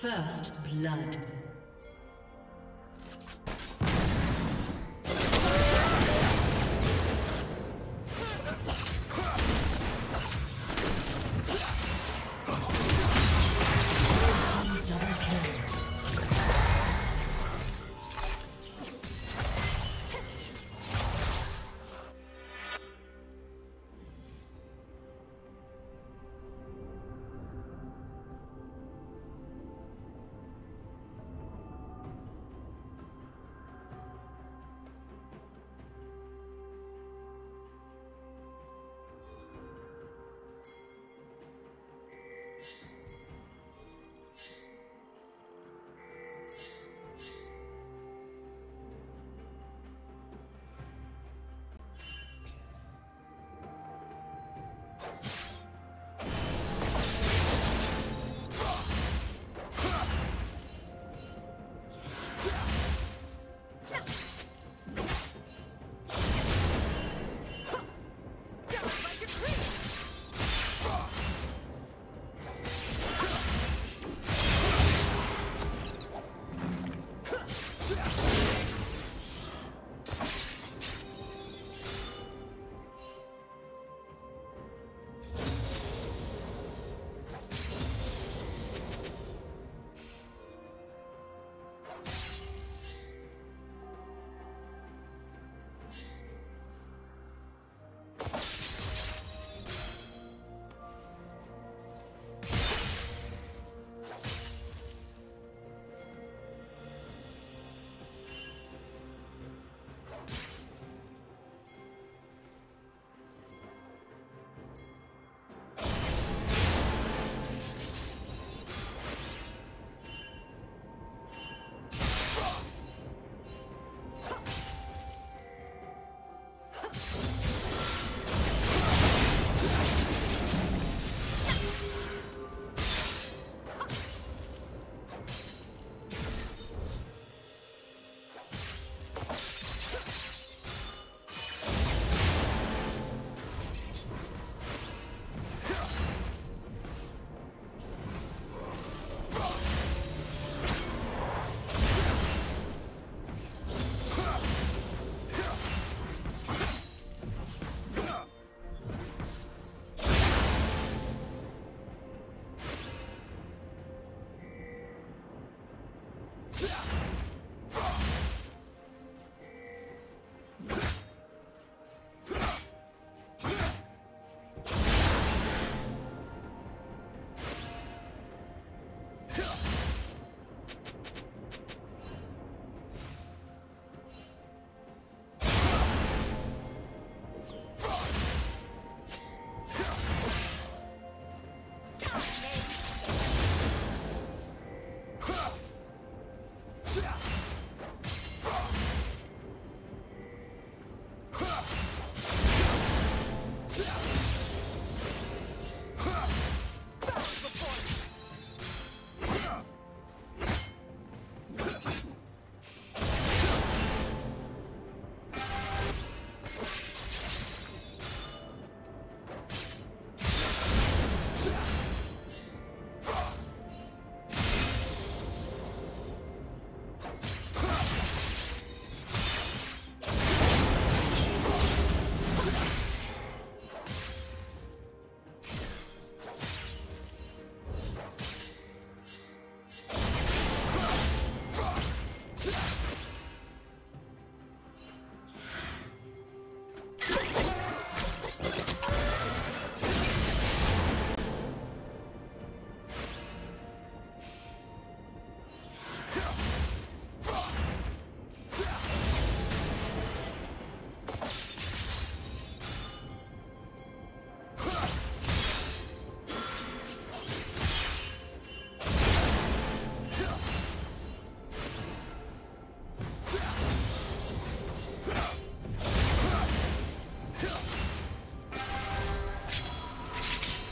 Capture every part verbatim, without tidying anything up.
First blood.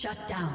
Shut down.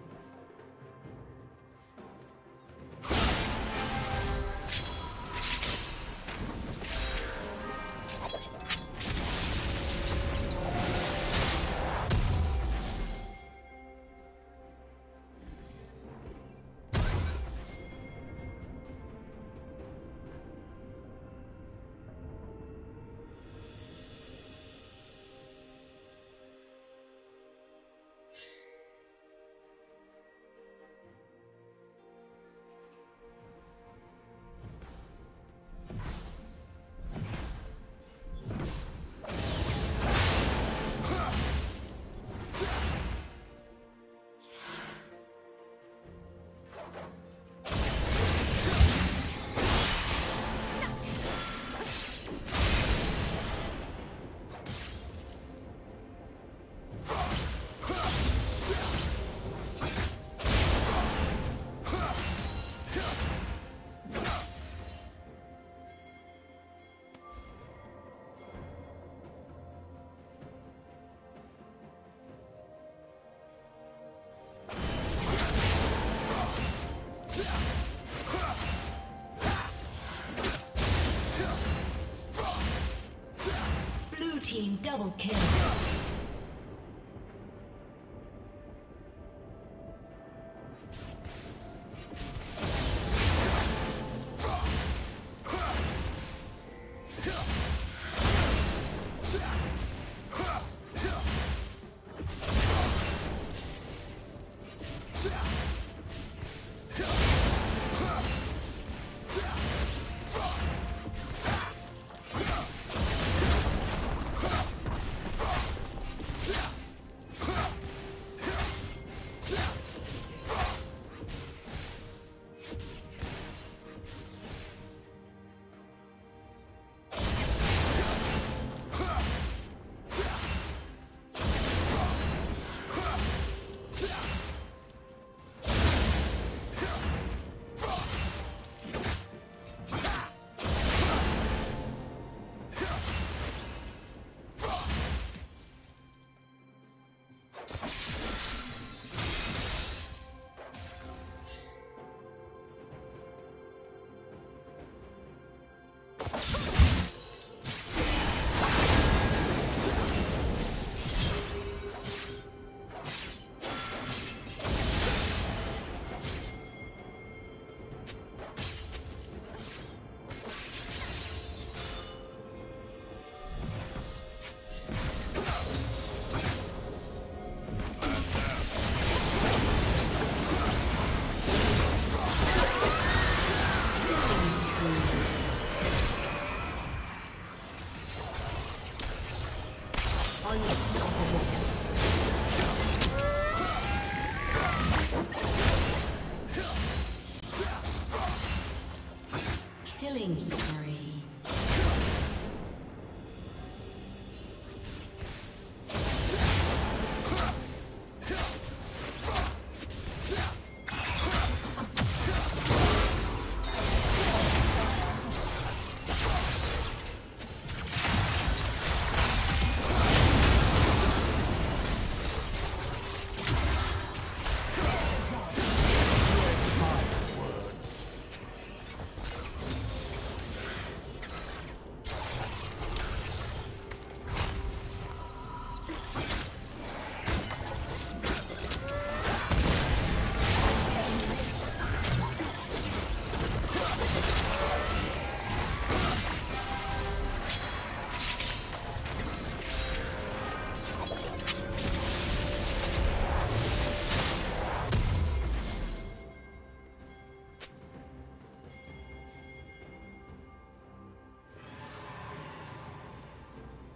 Double kill.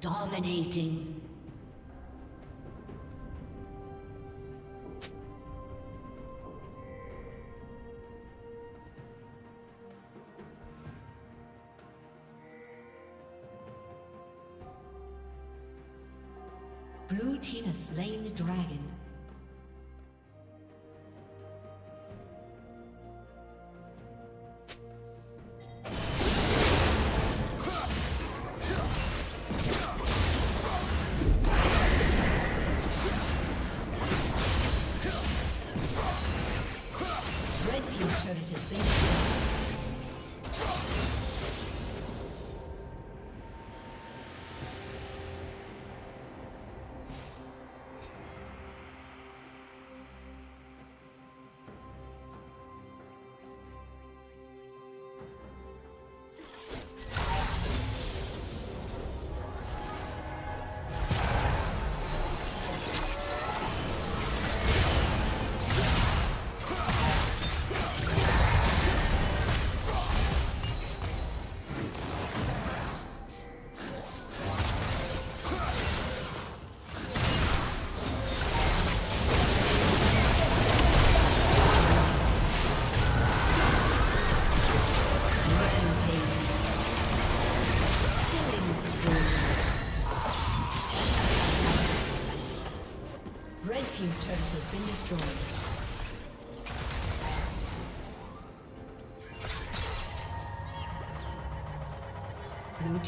Dominating. Blue team has slain the dragon. Team's turret has been destroyed. Blue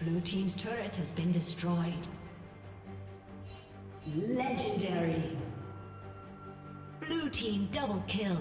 Blue team's turret has been destroyed. Legendary. Blue team double kill.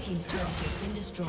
Team's turret has been destroyed.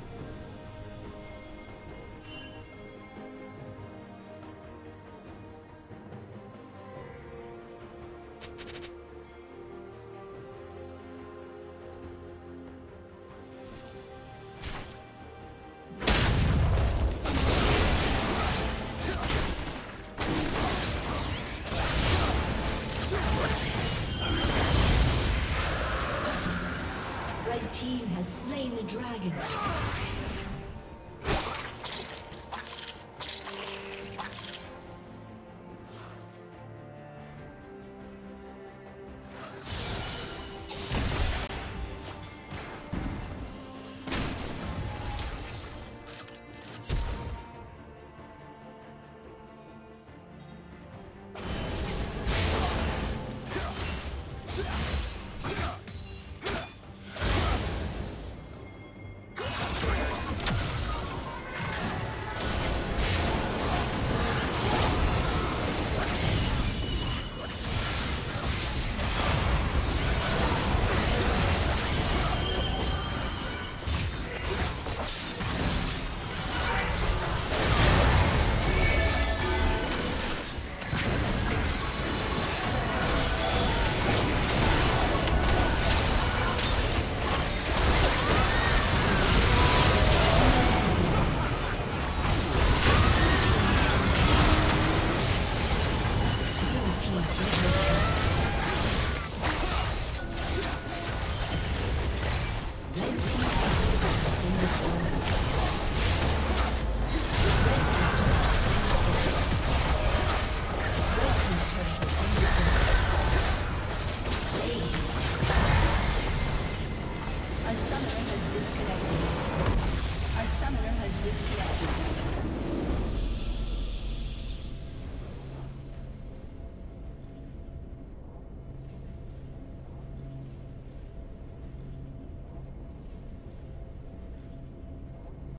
Disconnected. Our summoner has disconnected.